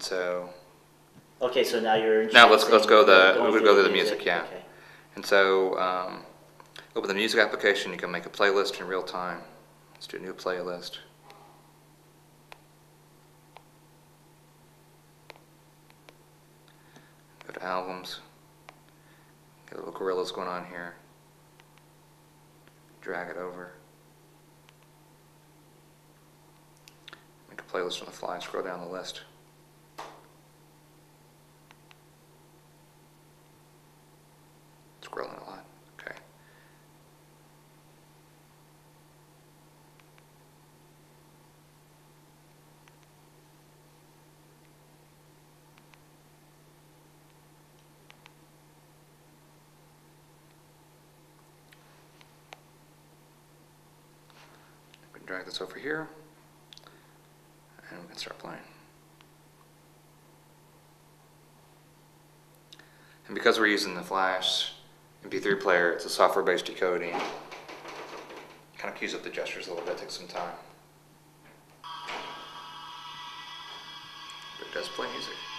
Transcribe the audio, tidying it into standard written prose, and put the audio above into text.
and so. Okay, so now you're. Now let's go the we would go to the music, yeah. Okay. And so over the music application, you can make a playlist in real time. Let's do a new playlist. Go to albums. Get a little gorillas going on here. Drag it over. Make a playlist on the fly. Scroll down the list. Scrolling a lot. Okay. We can drag this over here, and we can start playing. And because we're using the Flash MP3 player, it's a software-based decoding. Kind of cues up the gestures a little bit, takes some time. But it does play music.